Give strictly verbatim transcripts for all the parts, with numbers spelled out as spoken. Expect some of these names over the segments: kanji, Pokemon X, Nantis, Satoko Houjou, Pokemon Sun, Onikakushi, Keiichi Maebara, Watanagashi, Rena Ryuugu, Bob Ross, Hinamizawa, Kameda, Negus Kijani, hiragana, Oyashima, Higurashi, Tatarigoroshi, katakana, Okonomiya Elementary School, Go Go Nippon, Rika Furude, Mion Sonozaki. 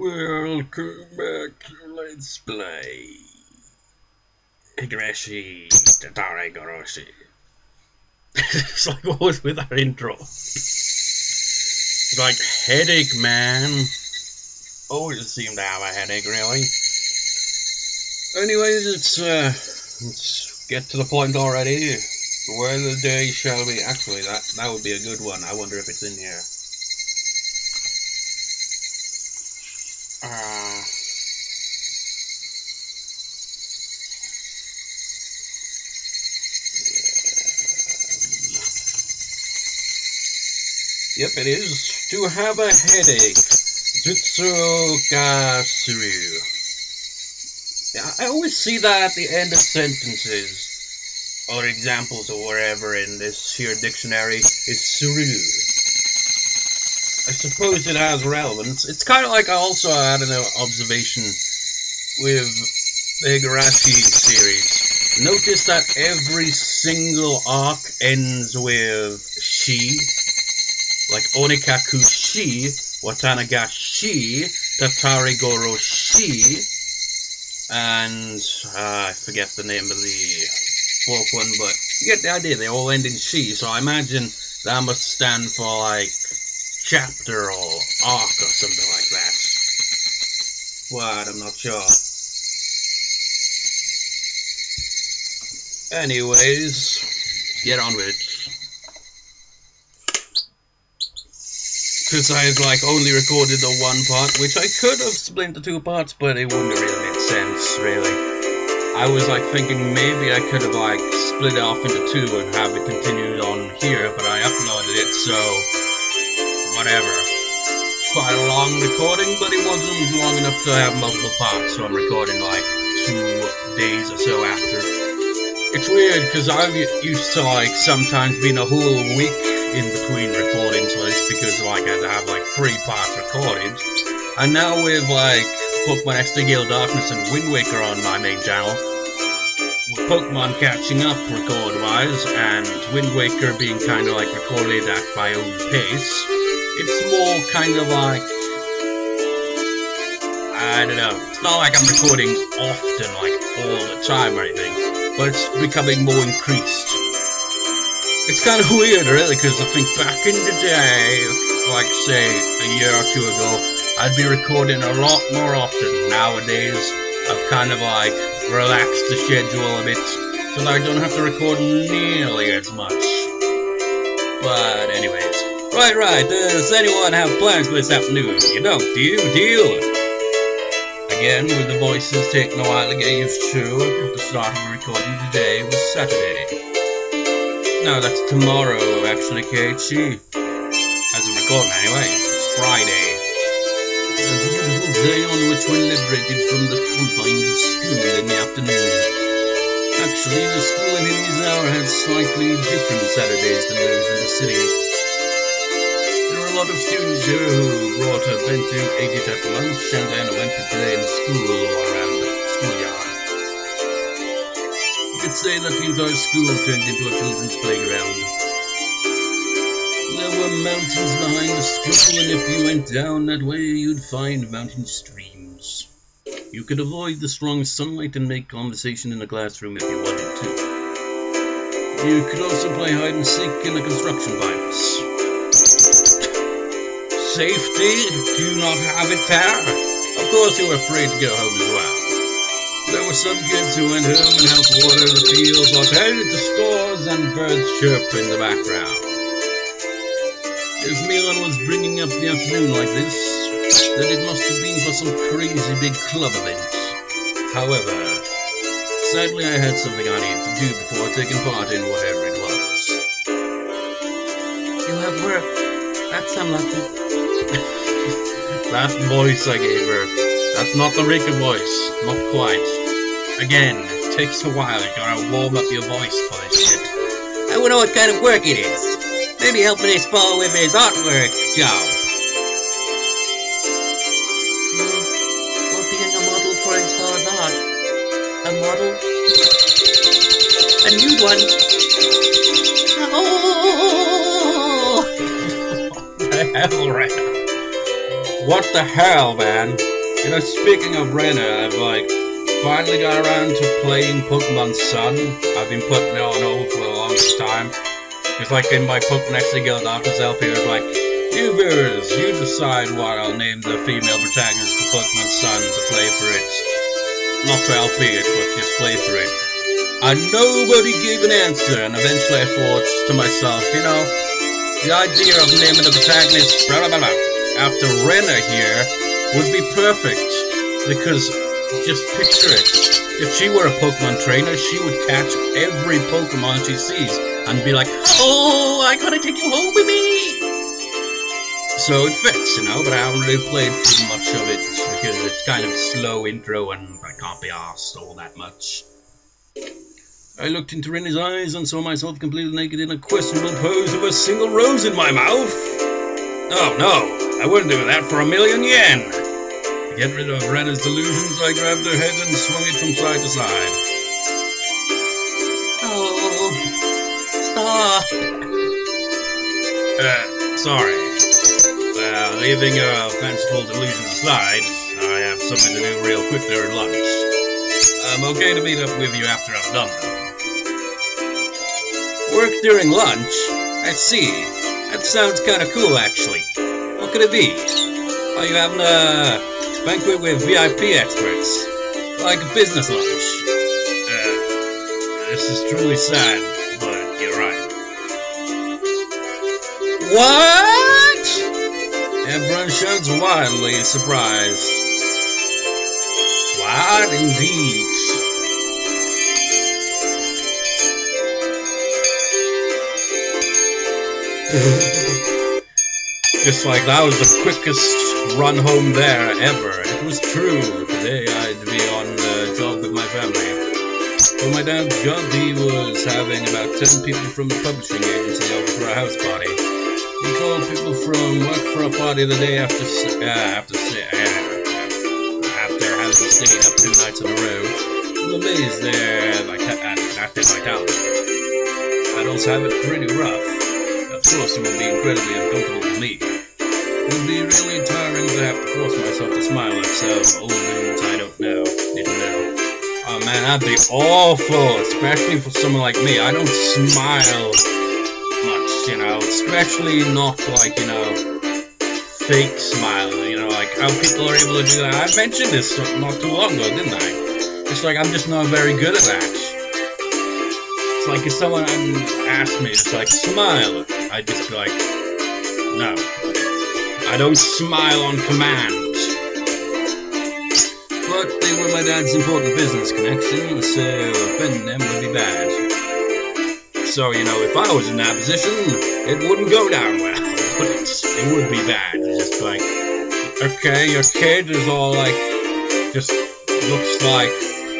Welcome back to Let's Play Higurashi, Tatarigoroshi. It's like always with our intro. It's like headache, man. Always seem to have a headache, really. Anyways, it's uh, let's get to the point already. Where the day shall be. Actually, that that would be a good one. I wonder if it's in here. Uh, yep, it is. To have a headache. Jutsu. Yeah, I always see that at the end of sentences. Or examples or whatever in this here dictionary is suru. I suppose it has relevance. It's kind of like I also had an observation with the Higurashi series. Notice that every single arc ends with shi, like Onikakushi, Watanagashi, Tatarigoroshi, and uh, I forget the name of the fourth one, but you get the idea. They all end in she, so I imagine that must stand for like chapter or arc or something like that. What, I'm not sure. Anyways, get on with it, because I've like only recorded the one part, which I could have split into two parts, but it wouldn't really make sense, really. I was like thinking maybe I could have like split it off into two and have it continued on here, but I uploaded it, so whatever. Quite a long recording, but it wasn't long enough to have multiple parts, so I'm recording like two days or so after. It's weird because I'm used to like sometimes being a whole week in between recordings for this, because like I had to have like three parts recorded, and now with like Pokemon X, Darkness and Wind Waker on my main channel, with Pokemon catching up record-wise, and Wind Waker being kind of like recorded at my own pace, it's more kind of like, I don't know, it's not like I'm recording often, like all the time or anything, but it's becoming more increased. It's kind of weird, really, because I think back in the day, like say a year or two ago, I'd be recording a lot more often. Nowadays, I've kind of like relaxed the schedule a bit, so that I don't have to record nearly as much. But anyways, right, right. Does anyone have plans for this afternoon? You don't, do you? Deal. Again, with the voices taking a while to get used to. The start of recording today was Saturday. No, that's tomorrow, actually, Keiichi. As I'm recording anyway, it's Friday. Day on which we're liberated from the confines of school in the afternoon. Actually, the school in Hinamizawa had slightly different Saturdays than those in the city. There were a lot of students here who brought a bento, ate it at lunch, and then went to play in school or around the schoolyard. You could say that the entire school turned into a children's playground. There were mountains behind the school, and if you went down that way, you'd find mountain streams. You could avoid the strong sunlight and make conversation in the classroom if you wanted to. You could also play hide and seek in the construction pipes. Safety? Do not have it there? Of course you were afraid to go home as well. There were some kids who went home and helped water the fields or tended to stores, and birds chirped in the background. If Mion was bringing up the afternoon like this, then it must have been for some crazy big club event. However, sadly I had something I needed to do before taking part in whatever it was. You have work. That's unlucky. That voice I gave her. That's not the Rika voice. Not quite. Again, it takes a while. You gotta warm up your voice for this shit. I wonder what kind of work it is. Maybe helping this ball with his artwork job. Hmm. Or being a model for his father's art. A model? A nude one. Oh! What the hell, Rena? What the hell, man? You know, speaking of Rena, I've like finally got around to playing Pokemon Sun. I've been putting it on hold for the longest time. It's like in my Pokenex Guild office L P, it's like, you viewers, you decide what I'll name the female protagonist for Pokemon Sun to play for it. Not for L P, but just play for it. And nobody gave an answer, and eventually I thought to myself, you know, the idea of naming the protagonist blah, blah, blah, blah, after Rena here would be perfect, because just picture it. If she were a Pokemon trainer, she would catch every Pokemon she sees and be like, oh, I gotta take you home with me! So it fits, you know, but I haven't really played too much of it because it's kind of slow intro and I can't be arsed all that much. I looked into Rena's eyes and saw myself completely naked in a questionable pose with a single rose in my mouth. Oh no, I wouldn't do that for a million yen. To get rid of Rena's delusions, I grabbed her head and swung it from side to side. Oh, stop. Uh, sorry. Well, leaving your fanciful delusions aside, I have something to do real quick there at lunch. I'm okay to meet up with you after I'm done, though. Work during lunch? I see. That sounds kind of cool, actually. What could it be? Are you having a banquet with V I P experts? Like a business lunch? Uh, this is truly sad, but you're right. What? Everyone shouts wildly in surprise. What indeed? Just like that was the quickest run home there ever. It was true. Today I'd be on a job with my family. For my dad's job, he was having about ten people from the publishing agency over for a house party. He called people from work for a party the day after. Uh, after. Uh, Staying up two nights in a row. The maze there, like that, acting like that. I'd also have it pretty rough. Of course, it would be incredibly uncomfortable for me. It would be really tiring to have to force myself to smile at some old news I don't know, didn't know. Oh man, that'd be awful, especially for someone like me. I don't smile much, you know, especially not like, you know, fake smile, you know, like how people are able to do that. I mentioned this not too long ago, didn't I? It's like I'm just not very good at that. It's like if someone asked me, it's like, smile, I'd just be like, no. I don't smile on command. But they were my dad's important business connection, so offending them would be bad. So, you know, if I was in that position, it wouldn't go down well. But it would be bad. It's just like, okay, your kid is all like, just looks like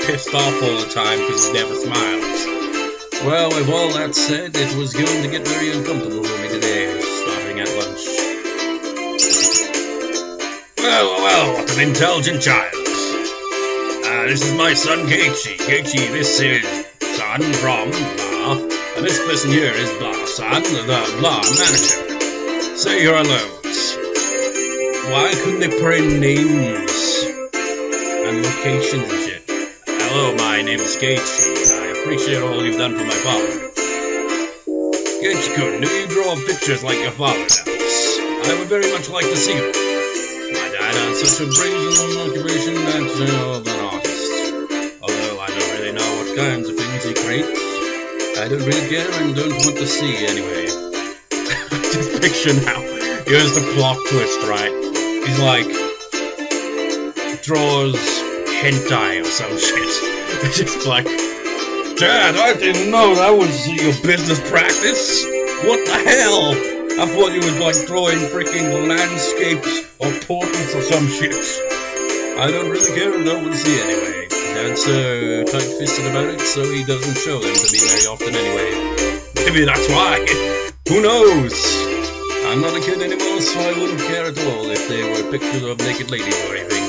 pissed off all the time because he never smiles. Well, with all that said, it was going to get very uncomfortable for me today, starting at lunch. Well, well, what an intelligent child. Uh, this is my son, Keiichi. Keiichi, this is son from blah, and this person here is blah, son, the blah manager. Say your loads. Why couldn't they print names and locations and shit? Hello, my name's Keiichi. I appreciate all you've done for my father. Keiichi-kun, do you draw pictures like your father does? I would very much like to see them. My dad had such a brazen occupation as uh, an artist. Although I don't really know what kinds of things he creates. I don't really care and don't want to see anyway. Picture now. Here's the plot twist, right? He's like draws hentai or some shit. It's just like, Dad, I didn't know that was your business practice. What the hell? I thought you was like drawing freaking landscapes or portraits or some shit. I don't really care and don't want to see anyway. Dad's so tight-fisted about it, so he doesn't show them to me very often anyway. Maybe that's why. Who knows? I'm not a kid anymore, so I wouldn't care at all if they were pictures of naked ladies or anything.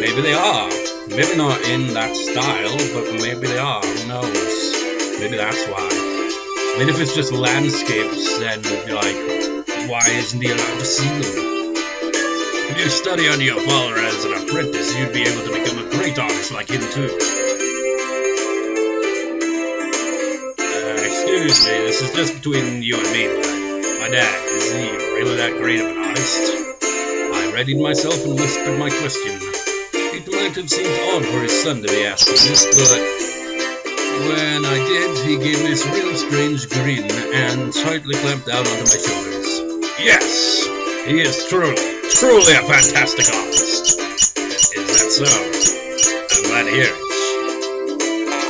Maybe they are. Maybe not in that style, but maybe they are. Who knows? Maybe that's why. I mean, if it's just landscapes, then, like, why isn't he allowed to see them? If you study under your father as an apprentice, you'd be able to become a great artist like him too. Uh, excuse me, this is just between you and me, boy. My dad, is he really that great of an artist? I readied myself and whispered my question. It might have seemed odd for his son to be asking this, but... when I did, he gave me this real strange grin and tightly clamped down onto my shoulders. Yes! He is truly, truly a fantastic artist! Is that so? I'm glad to hear it.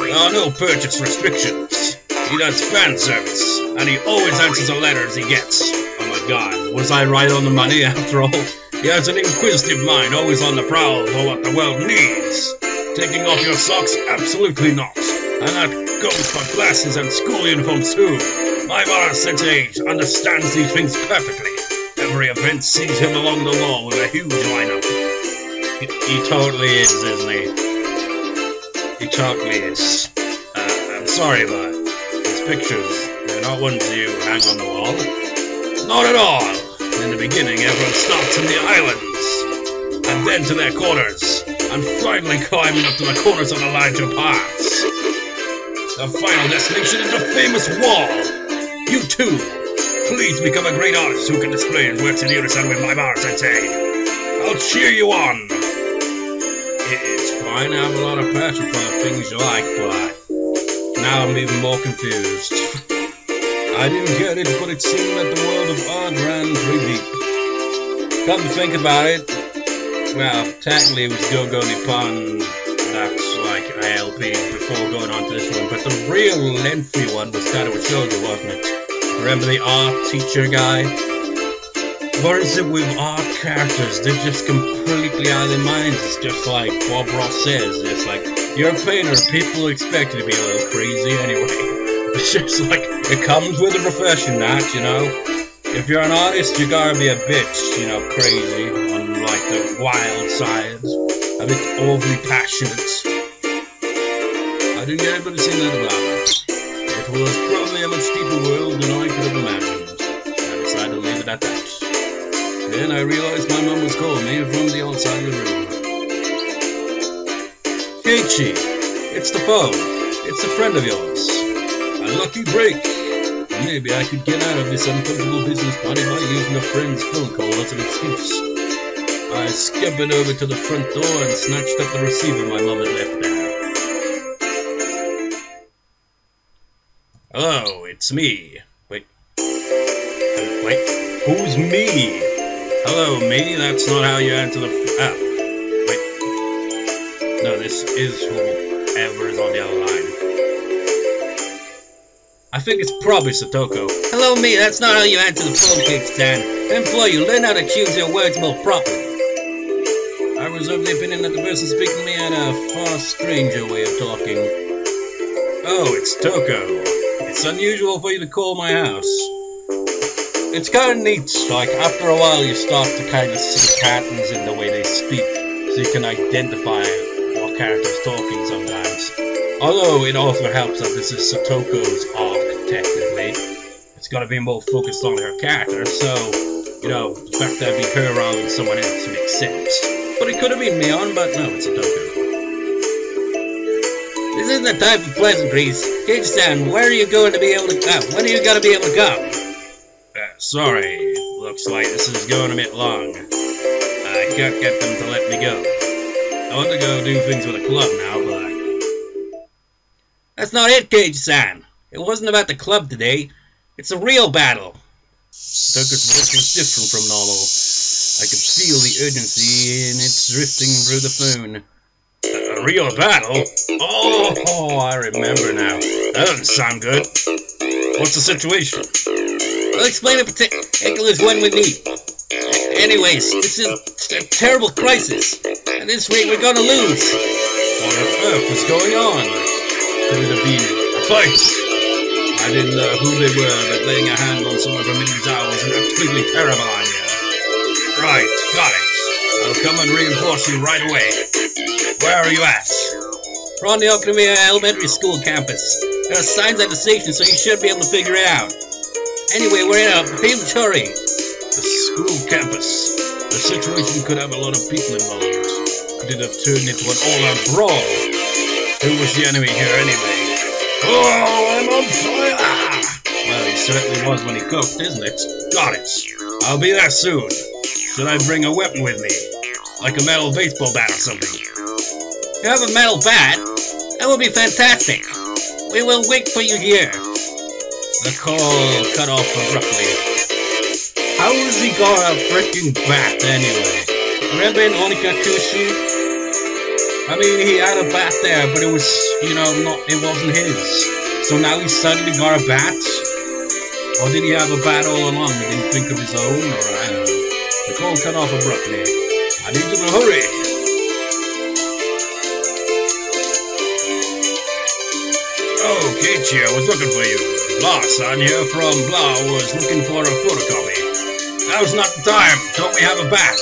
There are no purchase restrictions. He does fan service, and he always answers the letters he gets. Oh my god, was I right on the money after all? He has an inquisitive mind, always on the prowl for what the world needs. Taking off your socks? Absolutely not. And that goes for glasses and school uniforms too. Maebara six eight understands these things perfectly. Every event sees him along the lawn with a huge lineup. He, he totally is, isn't he? He totally is. Uh, I'm sorry, but his pictures, they're not ones you hang on the wall. Not at all. In the beginning, everyone starts in the islands, and then to their quarters, and finally climbing up to the corners of the larger parts. The final destination is the famous wall! You too! Please become a great artist who can display his works in unison with Maebara Sensei! I'll cheer you on! It's fine, I have a lot of passion for the things you like, but now I'm even more confused. I didn't get it, but it seemed that the world of art ran pretty deep. Come to think about it, well, technically it was Go Go Nippon. That's like I L P before going on to this one, but the real lengthy one was kind of a shoulder, wasn't it? Remember the art teacher guy? What is it with art characters? They're just completely out of their minds. It's just like Bob Ross says. It's like, you're a painter, people expect you to be a little crazy anyway. It's just like, it comes with a profession, that, you know? If you're an artist, you gotta be a bitch, you know, crazy, on like the wild sides. A bit overly passionate. I didn't get it, but it seemed that about it. It was probably a much deeper world than I could have imagined. I decided to leave it at that. Then I realized my mum was calling me from the outside of the room. Keiichi, it's the phone. It's a friend of yours. A lucky break. Maybe I could get out of this uncomfortable business party by using a friend's phone call as an excuse. I scampered over to the front door and snatched up the receiver my mum had left there. Hello, it's me. Wait. Wait. Who's me? Hello, me? That's not how you answer the... Ah. Wait. No, this is whoever is on the other line. I think it's probably Satoko. Hello, me. That's not how you answer the phone, Kicks, Dan. Employ you. Learn how to choose your words more properly. I reserve the opinion that the person speaking to me had a far stranger way of talking. Oh, it's Toko. It's unusual for you to call my house. It's kind of neat, like after a while you start to kind of see patterns in the way they speak, so you can identify what character's talking sometimes. Although it also helps that this is Satoko's arc, technically. It's gotta be more focused on her character, so, you know, the fact that it'd be her rather than someone else makes sense. But it could have been Mion, but no, it's a Satoko. This isn't the time for pleasantries. Keiichi-san, where are you going to be able to go? When are you going to be able to go? Uh, sorry, looks like this is going a bit long. I can't get them to let me go. I want to go do things with a club now, but... That's not it, Keiichi-san. It wasn't about the club today. It's a real battle. Satoko's voice was different from normal. I could feel the urgency in it drifting through the phone. A, a real battle? Oh, oh, I remember now. That doesn't sound good. What's the situation? I'll explain the particulars when we meet. Anyways, this is a terrible crisis. At this rate, we're gonna lose. What on earth is going on? Could it have been a fight? I didn't know who they were, but laying a hand on someone from Hinamizawa was an absolutely terrible idea. Right, got it. I'll come and reinforce you right away. Where are you at? We're on the Okonomiya Elementary School campus. There are signs at the station, so you should be able to figure it out. Anyway, we're in a huge hurry. The school campus. The situation could have a lot of people involved. Could it have turned into an all-out brawl? Who was the enemy here anyway? Oh, I'm on fire! Well, he certainly was when he cooked, isn't it? Got it! I'll be there soon. Should I bring a weapon with me? Like a metal baseball bat or something? You have a metal bat? That would be fantastic! We will wait for you here! The call cut off abruptly. How has he got a freaking bat anyway? Remember in Onikakushi? I mean, he had a bat there, but it was, you know, not, it wasn't his. So now he suddenly got a bat? Or did he have a bat all along and didn't think of his own? Or I don't know. The call cut off abruptly. I need you to hurry! Keiichi, I was looking for you. Blah-san here from Blah was looking for a photocopy. Now's not the time. Don't we have a bat?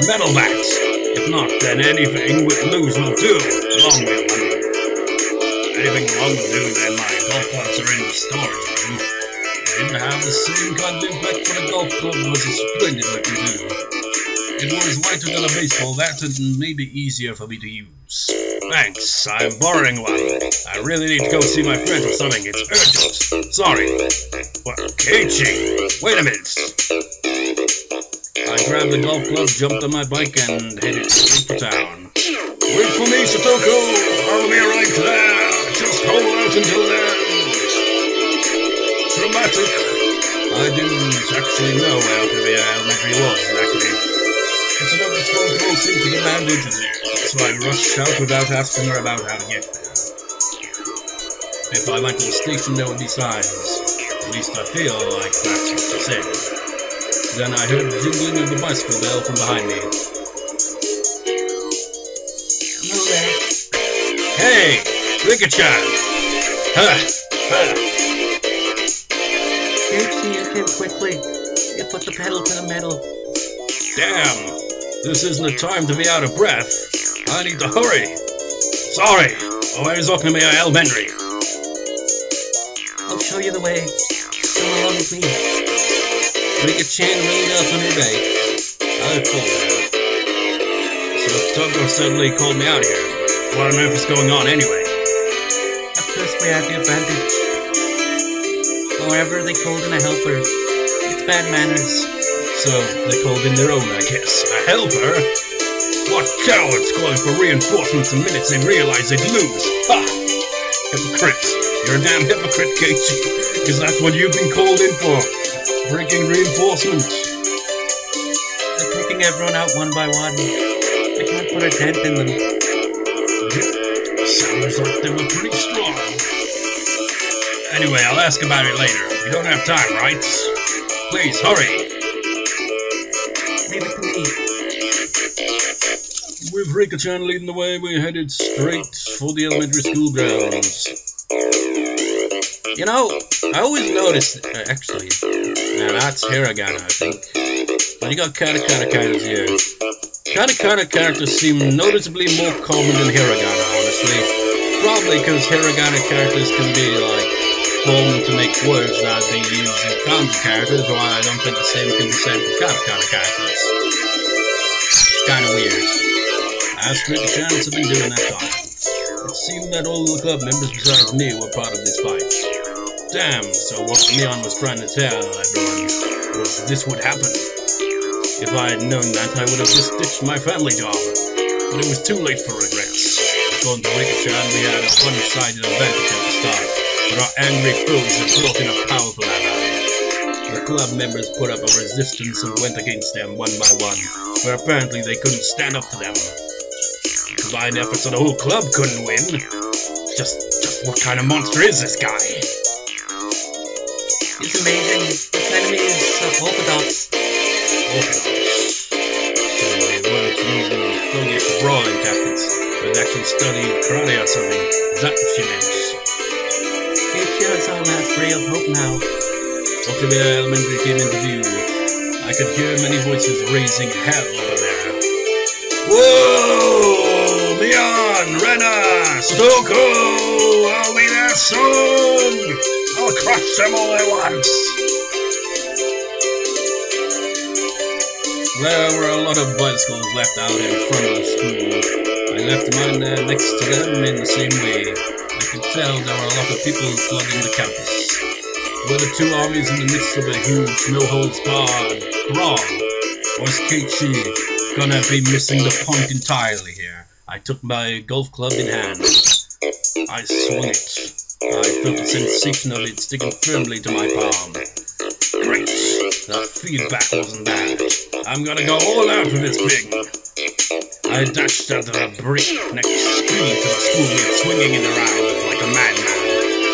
A metal bat? If not, then anything we lose will do. Long will do. Anything long will do, then my golf clubs are in the storage room. I didn't have the same kind of impact, but a golf club was a splendid looking do. It was lighter than a baseball bat and maybe easier for me to use. Thanks, I'm borrowing one. I really need to go see my friend or something. It's urgent. Sorry. What? Keiichi! Wait a minute! I grabbed the golf club, jumped on my bike, and headed straight for town. Wait for me, Satoko! I'll be right there! Just hold out until then! Dramatic! I didn't actually know where Okonomiya Elementary was, exactly. It's another Pokemon seemed to demand interview. So I rushed out without asking her about how to get there. If I went to the station, there would be signs. At least I feel like that's what she said. Then I heard the jingling of the bicycle bell from behind me. Hello there. Hey! Rika-chan! Huh! Huh! Keiichi, you came quickly. You put the pedal to the metal. Damn! This isn't the time to be out of breath. I need to hurry! Sorry! Oh, where's Okonomiya Elementary? I'll show you the way. Come along with me. Rika-chan leaned up on her bike. I followed her. So Togo suddenly called me out here. What on earth is going on anyway? At first we had the advantage. However, they called in a helper. It's bad manners. So, they called in their own, I guess. A helper? What cowards calling for reinforcements in minutes and realize they'd lose? Ha! Hypocrite! You're a damn hypocrite, Keiichi, because that's what you've been called in for. Freaking reinforcements. They're picking everyone out one by one. I can't put a dent in them. Sounds like they were pretty strong. Anyway, I'll ask about it later. We don't have time, right? Please, hurry! Leave it to me. With Rika-chan leading the way, we headed straight for the elementary school grounds. You know, I always noticed, uh, actually, now that's hiragana, I think, but you got katakana characters here. Katakana characters seem noticeably more common than hiragana, honestly. Probably because hiragana characters can be, like, formed to make words that they use in kanji characters, while I don't think the same can be said for katakana characters. It's kinda weird. I asked Rika-chan to be doing that time. It seemed that all the club members besides me were part of this fight. Damn, so what Mion was trying to tell everyone was this would happen. If I had known that, I would have just ditched my family job. But it was too late for regrets. According to Rika-chan, we had a one-sided advantage at the start, but our angry foes had brought in a powerful ally. The club members put up a resistance and went against them one by one, where apparently they couldn't stand up to them. Combined efforts of the whole club couldn't win. Just, just what kind of monster is this guy? It's amazing. This enemy is uh, orthodox. Orthodox. So they weren't using Polish brawling tactics, but actually studied karate or something. Is that what she meant? It shows all that ray of hope now. Okonomiya Elementary came into view. I could hear many voices raising hell over there. Whoa! Leon, Rena, Satoko, I'll be there soon! I'll crush them all at once! There were a lot of boarding schools left out in front of school. I left mine there next to them in the same way. I could tell there were a lot of people flooding the campus. Were the two armies in the midst of a huge no-holds-barred brawl? Was Keiichi gonna be missing the point entirely here? I took my golf club in hand. I swung it. I felt the sensation of it sticking firmly to my palm. Great! That feedback wasn't bad. I'm gonna go all out with this thing! I dashed out of a breakneck speed to the schoolmate, swinging it around like a madman.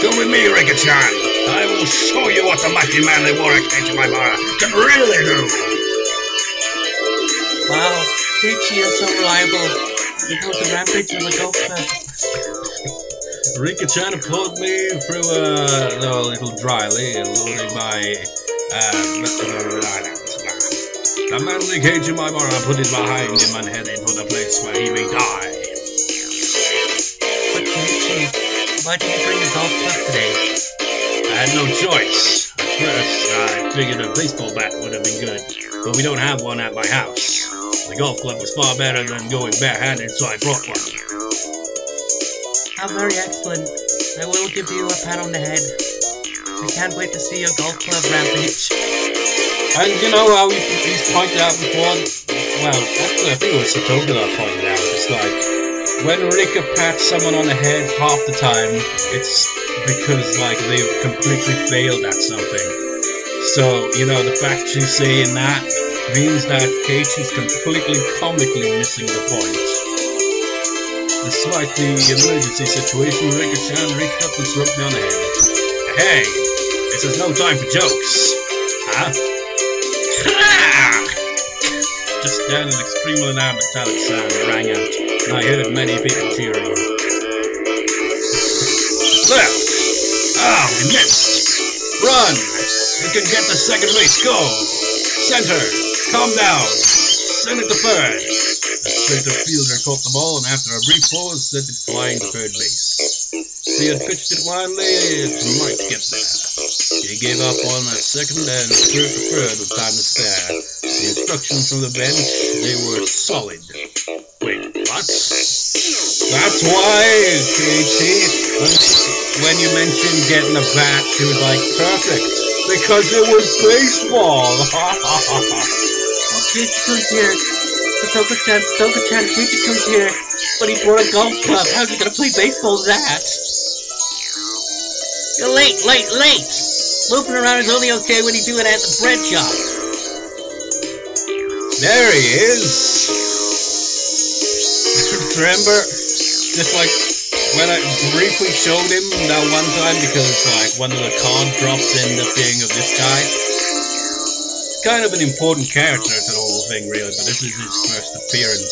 Go with me, Rika-chan! I will show you what the mighty manly warrior Keiichi Maebara can really do! Wow, Keiichi is so reliable. It was a rampage in the golf club. Rika-chan pulled me through uh, a little dryly, loading my um, the manly Keiichi Maebara put it behind him and headed for the place where he may die. But Keiichi, why did you bring a golf club today? I had no choice. At first, I figured a baseball bat would have been good, but we don't have one at my house. The golf club was far better than going barehanded, so I brought one. How very excellent. I will give you a pat on the head. I can't wait to see your golf club rampage. And you know how we, he's pointed out before? Well, actually I think it was Satoko that pointed out. It's like, when Rika pats someone on the head half the time, it's because like they've completely failed at something. So, you know, the fact she's saying that means that Keiichi's completely comically missing the point. Despite the emergency situation, Rika-chan reached up and slapped me on the head. Hey, this is no time for jokes. Huh? Just then, an extremely loud metallic sound rang out, and I heard many people cheering. Left! Ah, we missed! Run! You can get the second place goal! Center! Calm down! Send it to third! The fielder caught the ball and after a brief pause sent it flying to third base. If he had pitched it wildly, it might get there. He gave up on that second and threw it to third with time to spare. The instructions from the bench, they were solid. Wait, what? That's why, Keiichi, when you mentioned getting a bat, she was like, perfect, because it was baseball! Ha ha ha ha! Okay, who's here? Satoko-chan, Satoko-chan, Keiichi-kun's here, but he brought a golf club. How's he gonna play baseball with that? You're late, late, late! Looping around is only okay when you do it at the bread shop. There he is! Remember, just like, when I briefly showed him that one time, because like, one of the card drops in the thing of this guy. Kind of an important character to the whole thing, really, but this is his first appearance.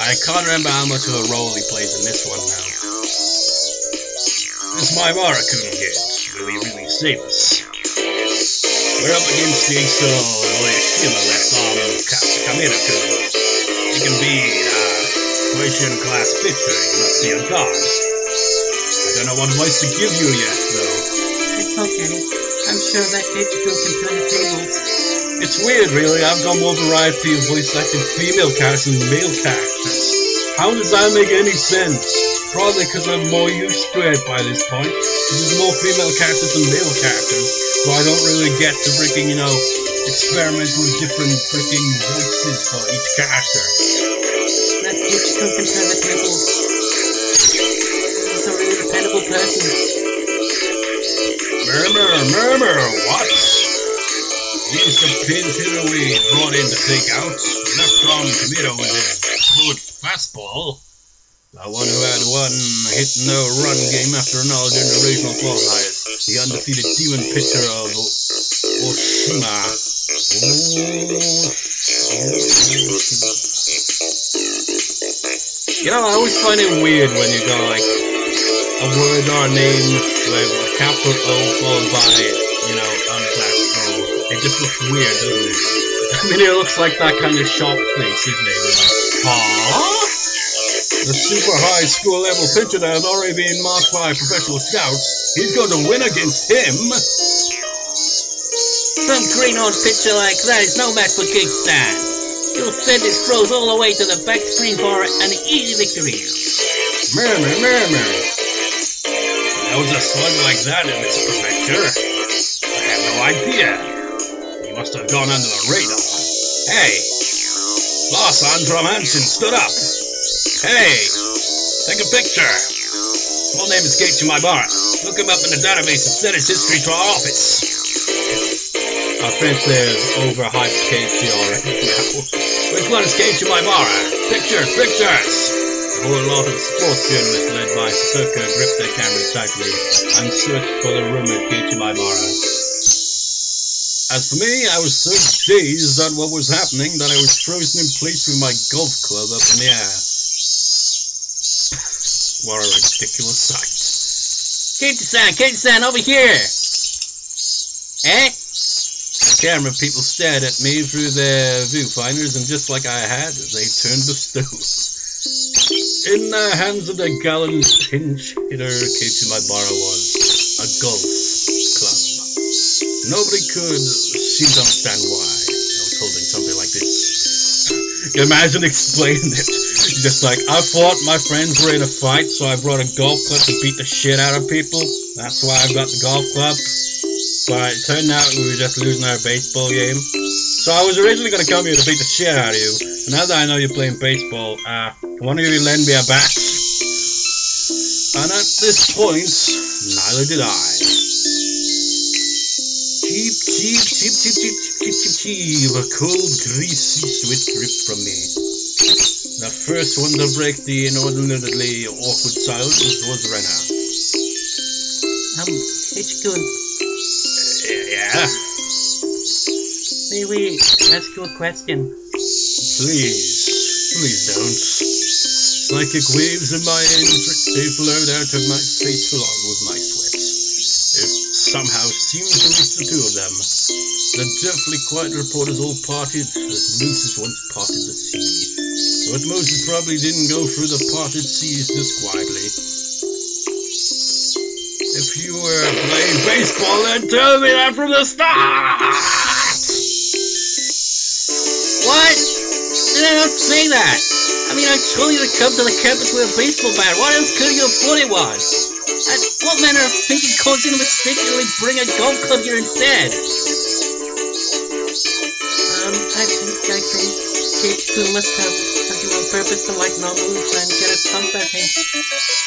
I can't remember how much of a role he plays in this one now. This Maebara-kun kid really, really saved us. We're up against the ace of Oyashima, left arm of Kameda-kun. He can be a Croatian-class pitcher, he must be on guard. I don't know what advice to give you yet, though. It's okay. I'm sure that Keiichi-kun can turn the tables. It's weird, really. I've got more variety of voice acting female characters than male characters. How does that make any sense? Probably because I'm more used to it by this point. There's more female characters than male characters, so I don't really get to freaking, you know, experiment with different freaking voices for each character. That Keiichi-kun can turn the tables. He's a really dependable person. Murmur, murmur, what? He's the pincher we brought in to take out. Left arm Kameda with a good fastball. The one who had one hit no run game after another during the regional qualifiers. The undefeated demon pitcher of Oshima. Oh. You know, I always find it weird when you go like a word or a name with a capital O followed by, you know, unclassed O. It just looks weird, doesn't it? I mean, it looks like that kind of sharp face, isn't it? Like, huh? The super high school level pitcher that has already been marked by professional scouts, he's going to win against him? Some green-horn picture like that is no match for Kickstand. You'll send his throws all the way to the back screen for an easy victory. Murmur, murmur. There was a slug like that in this prefecture. I have no idea. He must have gone under the radar. Hey! Larson from Hansen stood up. Hey! Take a picture. Full name is Keiichi Maebara. Look him up in the database and send his history to our office. Our friends have overhyped Keiichi already now. Which one is Keiichi Maebara? Pictures, pictures! A whole lot of sports journalists led by Satoko gripped their cameras tightly and searched for the rumored Keiichi Maebara. As for me, I was so dazed at what was happening that I was frozen in place with my golf club up in the air. What a ridiculous sight. Keiichi-san, Keiichi-san, over here! Eh? The camera people stared at me through their viewfinders, and just like I had, they turned to stone. In the hands of the gallant pinch hitter Keiichi Maebara was a golf club. Nobody could seem to understand why I was holding something like this. Imagine explaining it. Just like, I thought my friends were in a fight, so I brought a golf club to beat the shit out of people. That's why I've got the golf club. But it turned out we were just losing our baseball game. So I was originally going to come here to beat the shit out of you. And now that I know you're playing baseball, uh, one of you lend me a bat? And at this point, neither did I. Cheep, cheep, cheep, cheep, cheep, cheep, cheep, cheep, a cold, greasy sweat dripped from me. The first one to break the inordinately awkward silence was Rena. Um, Keiichi-kun. Uh, yeah? May we ask you a question? Please, please don't. Psychic waves of my infantry flowed out of my face along with my sweat. It somehow seemed to reach the two of them. The deathly quiet reporters all parted as Moses once parted the sea. But Moses probably didn't go through the parted seas this quietly. If you were playing baseball, then tell me that from the start! What? Did I not say that? I mean, I told you to come to the campus with a baseball bat. What else could you have thought it was? And what manner of thinking caused you to mistakenly bring a golf club here instead? Um, I think, I think, Keiichi-kun must have something on purpose to like novels and get us pumped, I think.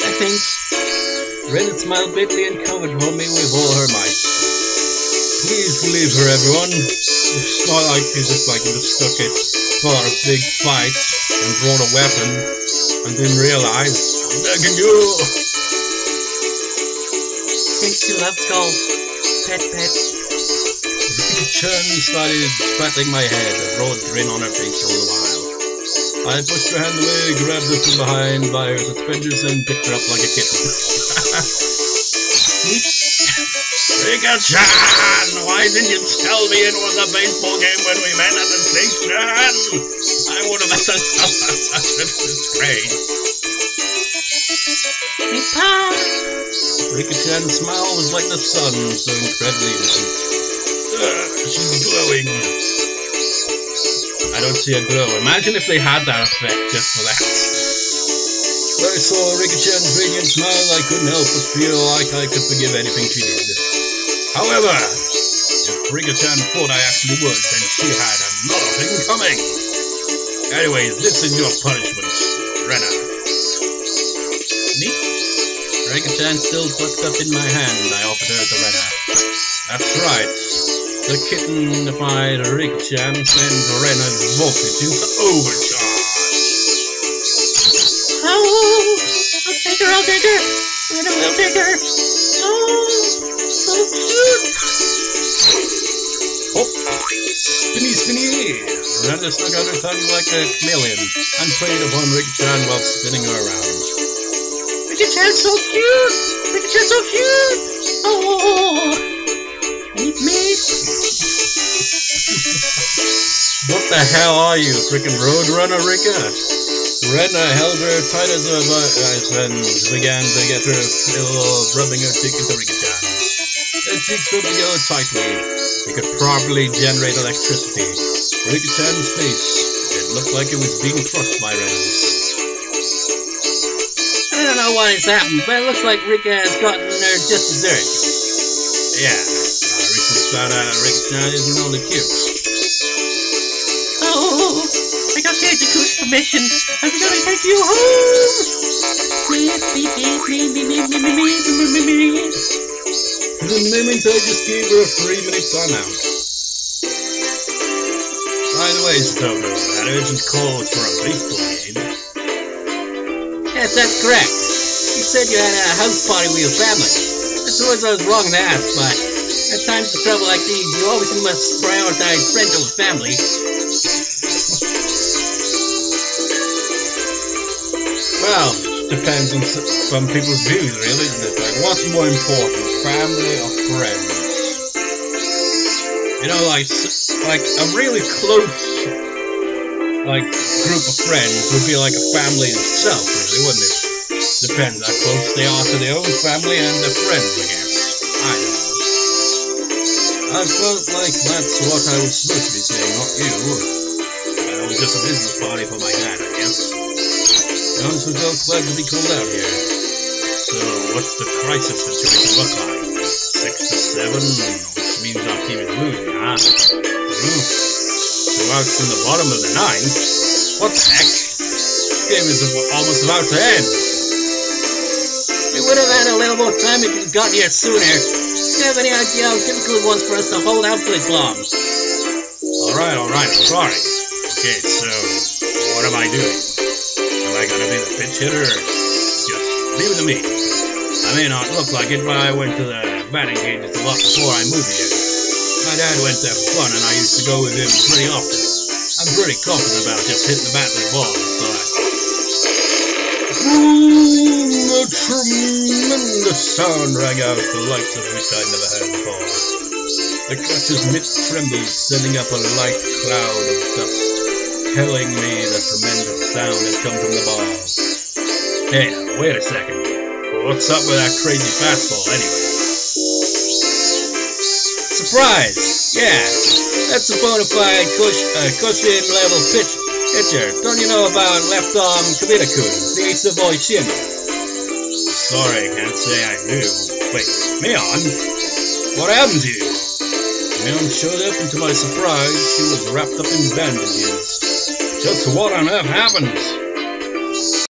I think. Rena smiled bitterly and covered homie with all her might. Please believe her, everyone. It's not like she's just like stuck at part of big fight and brought a weapon and didn't realize I'm begging you. Since you love golf, pet pet. The churn started patting my head, a broad grin on her face all the while. I pushed her hand away, grabbed her from behind by her suspenders and picked her up like a kitten. Rika-chan! Why didn't you tell me it was a baseball game when we met at the station? I would have had a trip to trade. Rika-chan's smile was like the sun, so incredibly innocent. Uh, she's glowing. I don't see a glow. Imagine if they had that effect just for that. When I saw Rika-chan's radiant smile, I couldn't help but feel like I could forgive anything she did. However, if Rika-chan thought I actually would, then she had another thing coming. Anyways, this is your punishment, Rena. Neat. Rika-chan still tucked up in my hand, I offered her to Rena. That's right. The kitten-defied Rika-chan sent Rena's voltage into overcharge. Oh, I'll take her, I'll take her, Rena will take her. Oh, so cute. Oh, spinny, spinny. Rena stuck out her tongue like a chameleon and preyed upon Rika-chan while spinning her around. Rika-chan's so cute. Rika-chan's so cute. Oh, meet me. What the hell are you, freaking Roadrunner, Rika? Rena held her tight as her eyes and began to get her fill of rubbing her cheek into Rika-chan's. Her cheeks rubbed together tightly. They could probably generate electricity. Rika-san's face. It looked like it was being crushed by rain. I don't know what has happened, but it looks like Rika has gotten her just dessert. Yeah, I recently found out that Rika-san isn't only cute. Oh, I got Keiichi-kun's permission. I'm gonna take you home! The moment I just gave her a free minute timeout. By the way, Stoker, that urgent call for a baseball game. Yes, that's correct. You said you had a house party with your family. I suppose I was wrong to ask, but at times of trouble like these, you always must prioritize friends over family. Well, depends on some people's views, really, isn't it? Like, what's more important? Family or friends? You know, like, like a really close, like, group of friends would be like a family in itself, really, wouldn't it? Depends how close they are to their own family and their friends, I guess. I know. I felt like that's what I was supposed to be saying, not you. It was just a business party for my dad, I guess. I'm so glad to be called out here. So, what's the crisis situation look like? Six to seven, which means our team is losing, huh? Mm. So out from the bottom of the ninth? What the heck? This game is almost about to end. We would have had a little more time if we'd gotten here sooner. Do you have any idea how difficult it was for us to hold out for this long? Alright, alright, sorry. Okay, so, what am I doing? Am I gonna be the pitch hitter or... leave it to me. I may not look like it, but I went to the batting cages a lot before I moved here. My dad went there for fun, and I used to go with him pretty often. I'm pretty confident about just hitting the bat with the ball, but... Boom! A tremendous sound rang out, the likes of which I'd never heard before. The clutcher's mitt trembled, sending up a light cloud of dust, telling me the tremendous sound had come from the ball. Yeah, wait a second. What's up with that crazy fastball, anyway? Surprise! Yeah, that's a bona fide cushion uh, level pitch pitcher. Don't you know about left arm Kameda-kun, the ace of Oishima? Sorry, I can't say I knew. Wait, Mion? What happened to you? Mion showed up, and to my surprise, she was wrapped up in bandages. Just what on earth happened?